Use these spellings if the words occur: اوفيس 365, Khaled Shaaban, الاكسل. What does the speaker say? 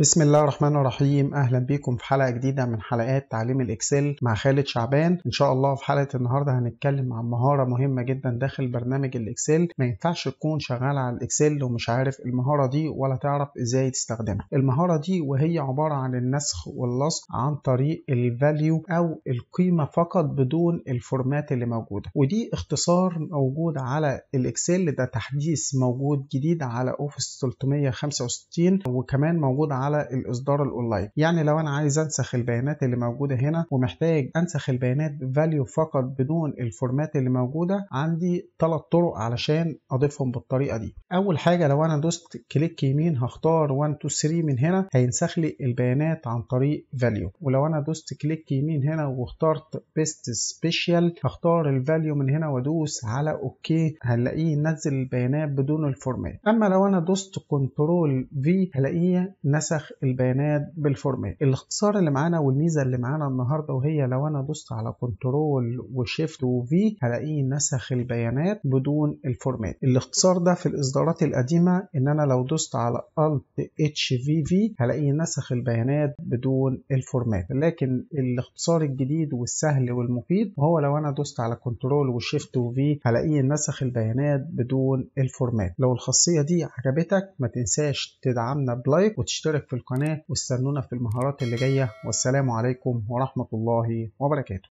بسم الله الرحمن الرحيم. اهلا بيكم في حلقه جديده من حلقات تعليم الاكسل مع خالد شعبان. ان شاء الله في حلقه النهارده هنتكلم عن مهاره مهمه جدا داخل برنامج الاكسل. ما ينفعش تكون شغال على الاكسل ومش عارف المهاره دي ولا تعرف ازاي تستخدمها. المهاره دي وهي عباره عن النسخ واللصق عن طريق الفاليو او القيمه فقط بدون الفورمات اللي موجوده، ودي اختصار موجود على الاكسل. ده تحديث موجود جديد على اوفيس 365 وكمان موجود على الاصدار الاونلاين. يعني لو انا عايز انسخ البيانات اللي موجوده هنا ومحتاج انسخ البيانات فاليو فقط بدون الفورمات اللي موجوده، عندي 3 طرق علشان اضيفهم بالطريقه دي. اول حاجه لو انا دوست كليك يمين هختار 1 2 3 من هنا هينسخ لي البيانات عن طريق فاليو، ولو انا دوست كليك يمين هنا واخترت بيست سبيشال هختار الفاليو من هنا وادوس على اوكي هنلاقيه نزل البيانات بدون الفورمات. اما لو انا دوست كنترول في هلاقيه نسخ البيانات بالفورمات. الاختصار اللي معانا والميزه اللي معانا النهارده وهي لو انا دوست على كنترول وشيفت وفي هلاقيه نسخ البيانات بدون الفورمات. الاختصار ده في الاصدارات القديمه ان انا لو دوست على الت اتش في في هلاقيه نسخ البيانات بدون الفورمات، لكن الاختصار الجديد والسهل والمفيد هو لو انا دوست على كنترول وشيفت وفي هلاقيه نسخ البيانات بدون الفورمات. لو الخاصيه دي عجبتك ما تنساش تدعمنا بلايك واشترك في القناة واستنونا في المهارات اللي جاية. والسلام عليكم ورحمة الله وبركاته.